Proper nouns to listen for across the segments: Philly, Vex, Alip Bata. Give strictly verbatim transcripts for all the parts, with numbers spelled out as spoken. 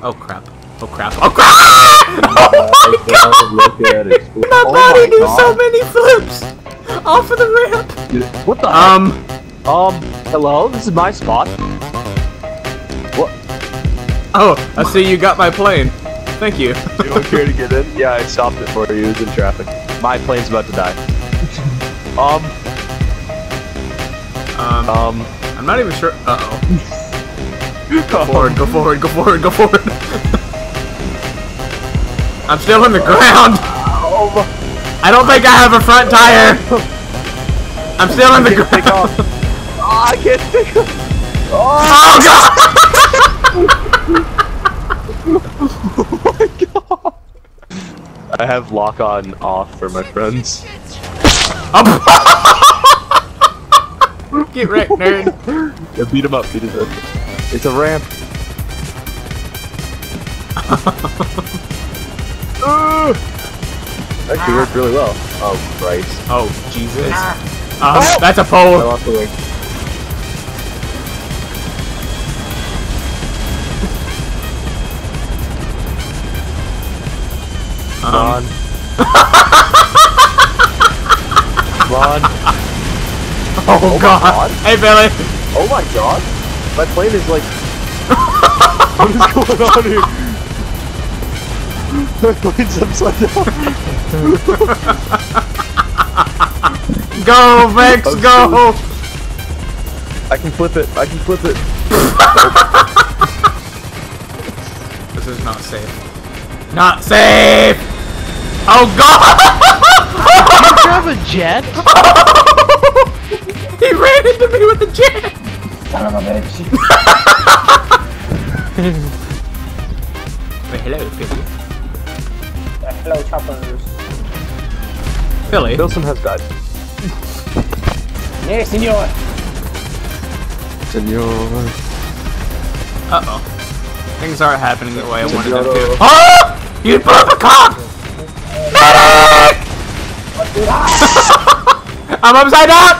Oh crap. Oh crap. Oh crap! Oh my god! My body do so many flips! Off of the ramp! What the Um... Heck? Um, hello? This is my spot. What? Oh, I see you got my plane. Thank you. You don't care to get in? Yeah, I stopped it for you. It was in traffic. My plane's about to die. um... Um... Um... I'm not even sure... Uh-oh. Go forward, go forward, go forward, go forward. I'm still on the ground. I don't think I have a front tire. I'm still on the ground. Oh, I can't take off. Oh, God. Oh, my God. I have lock on off for my friends. Get wrecked, nerd. Yeah, beat him up, beat him up. It's a ramp. uh, actually worked really well. Oh Christ. Oh Jesus. Ah. Um, oh. That's a pole. I lost the wing. Come on. Come on. Oh, oh God. God. Hey Billy. Oh my God. My plane is like... What is going on here? My plane's upside down. Go, Vex, go! I can flip it, I can flip it. This is not safe. Not safe! Oh God! Do you have a jet? He ran into me with a jet! Son of a bitch. Wait, hello, Philly. Uh, hello, choppers. Philly. Wilson has died. Yes, senor. Senor. Uh-oh. Things aren't happening the way I wanted them to. Oh! You broke a cock! Medic! I'm upside down!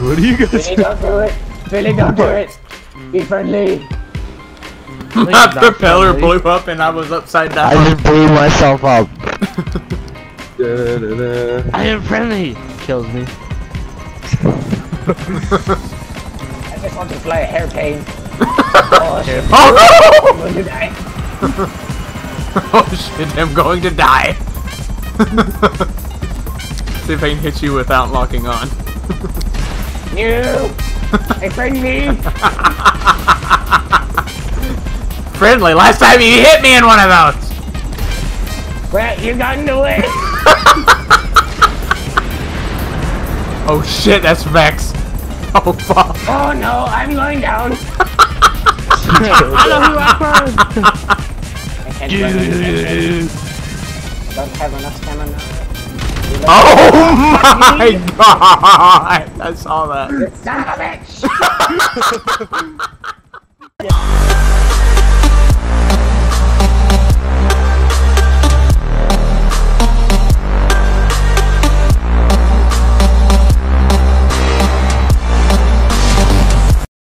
What are you guys doing? Billy, don't do it! Billy, don't do it! Be friendly! My propeller blew up and I was upside down. I just blew myself up. da, da, da. I am friendly! Kills me. I just want to fly a hairpin. Oh shit. Oh no! I'm going to die. Oh shit, I'm going to die. See if I can hit you without locking on. You! Hey, friendly! Friendly? Last time you hit me in one of those! Well, you got in the way! Oh shit, that's Vex! Oh fuck! Oh no, I'm going down! I don't know who I found! I can't do it! I don't have enough stamina. Oh my God! I saw that. Son of a bitch!